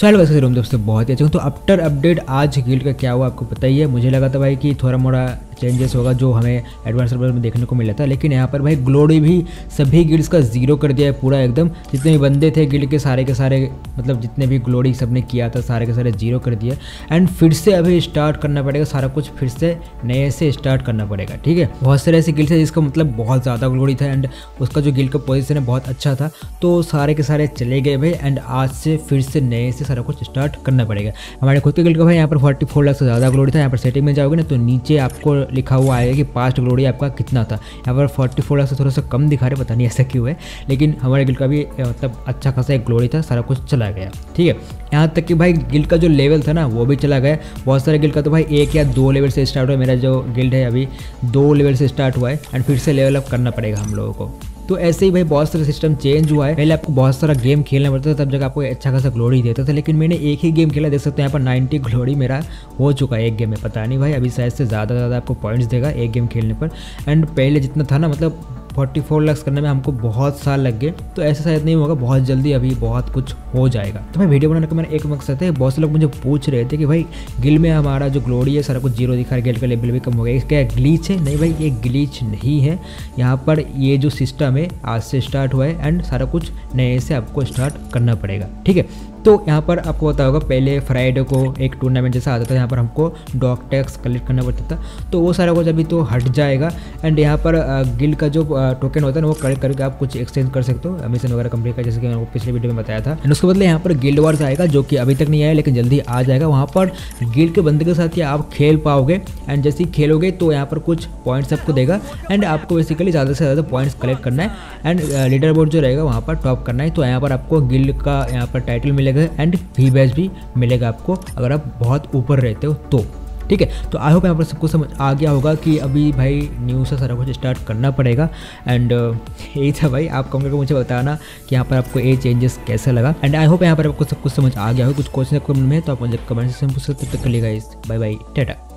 So hello guys, room दोस्तों बहुत ही अच्छा। तो आफ्टर अपडेट आज गिल्ड का क्या हुआ आपको पता ही है। मुझे लगा था भाई कि थोड़ा मोड़ा चेंजेस होगा जो हमें एडवांस सर्वर में देखने को मिला था, लेकिन यहाँ पर भाई ग्लोरी भी सभी गिल्ड्स का जीरो कर दिया है पूरा एकदम। जितने भी बंदे थे गिल्ड के सारे मतलब जितने भी ग्लोरी सब ने किया था सारे के सारे जीरो कर दिया। एंड फिर से अभी स्टार्ट करना पड़ेगा, सारा कुछ फिर से नए से स्टार्ट करना पड़ेगा। ठीक है, बहुत सारे ऐसे गिल्ड्स है जिसका मतलब बहुत ज़्यादा ग्लोरी था एंड उसका जो गिल्ड का पोजिशन है बहुत अच्छा था, तो सारे के सारे चले गए भाई। एंड आज से फिर से नए से सारा कुछ स्टार्ट करना पड़ेगा। हमारे खुद के गिल्ड का भाई यहाँ पर 44 लाख से ज़्यादा ग्लोरी था। यहाँ पर सेटिंग में जाओगे ना तो नीचे आपको लिखा हुआ आएगा कि पास्ट ग्लोरी आपका कितना था। यहाँ पर 44 लाख से थोड़ा सा कम दिखा रहे, पता नहीं ऐसा क्यों है, लेकिन हमारे गिल्ड का भी मतलब अच्छा खासा एक ग्लोरी था, सारा कुछ चला गया। ठीक है, यहाँ तक कि भाई गिल्ड का जो लेवल था ना वो भी चला गया। बहुत सारे गिल्ड का तो भाई एक या दो लेवल से स्टार्ट हुआ है। मेरा जो गिल्ड है अभी दो लेवल से स्टार्ट हुआ है एंड फिर से लेवल अप करना पड़ेगा हम लोगों को। तो ऐसे ही भाई बहुत सारा सिस्टम चेंज हुआ है। पहले आपको बहुत सारा गेम खेलना पड़ता था, तब जगह आपको अच्छा खासा ग्लोरी देता था, लेकिन मैंने एक ही गेम खेला। देख सकते हैं यहाँ पर 90 ग्लोरी मेरा हो चुका है एक गेम में। पता नहीं भाई अभी शायद से ज़्यादा आपको पॉइंट्स देगा एक गेम खेलने पर। एंड पहले जितना था ना मतलब 44 लाख करने में हमको बहुत साल लग गए, तो ऐसा शायद नहीं होगा। बहुत जल्दी अभी बहुत कुछ हो जाएगा। तो भाई वीडियो बनाने का मेरा एक मकसद है। बहुत से लोग मुझे पूछ रहे थे कि भाई गिल्ड में हमारा जो ग्लोरी है सारा कुछ जीरो दिखा रहा है, गिल्ड का लेवल भी कम हो गया, क्या ग्लीच है? नहीं भाई, ये ग्लीच नहीं है। यहाँ पर ये जो सिस्टम है आज से स्टार्ट हुआ है एंड सारा कुछ नए से आपको स्टार्ट करना पड़ेगा। ठीक है, तो यहाँ पर आपको पता होगा पहले फ्राइडे को एक टूर्नामेंट जैसा आता था, यहाँ पर हमको डॉग टैक्स कलेक्ट करना पड़ता था, तो वो सारा कुछ अभी तो हट जाएगा। एंड यहाँ पर गिल्ड का जो टोकन होता है ना वो कलेक्ट करके आप कुछ एक्सचेंज कर सकते हो, मिशन वगैरह कंप्लीट कर, जैसे कि मैंने पिछले वीडियो में बताया था। एंड उसके बदले यहाँ पर गिल्ड वार्स आएगा जो कि अभी तक नहीं आया, लेकिन जल्दी आ जाएगा। वहाँ पर गिल्ड के बंदे के साथ आप खेल पाओगे एंड जैसे ही खेलोगे तो यहाँ पर कुछ पॉइंट्स आपको देगा एंड आपको बेसिकली ज़्यादा से ज़्यादा पॉइंट्स कलेक्ट करना है एंड लीडर बोर्ड जो रहेगा वहाँ पर टॉप करना है। तो यहाँ पर आपको गिल्ड का यहाँ पर टाइटल मिलेगा एंड फी बैच भी मिलेगा आपको अगर आप बहुत ऊपर रहते हो तो। ठीक है, तो आई होप यहाँ पर सबको समझ आ गया होगा कि अभी भाई न्यू से सारा कुछ स्टार्ट करना पड़ेगा। एंड यही था भाई, आप कमेंट करके मुझे बताना कि यहाँ पर आपको ये चेंजेस कैसा लगा। एंड आई होप यहाँ पर आपको सब कुछ समझ आ गया हो। कुछ क्वेश्चन में तो आप मुझे कमेंट सेक्शन में पूछ सकते हो। तब तक के लिए गाइस बाय बाय, टाटा।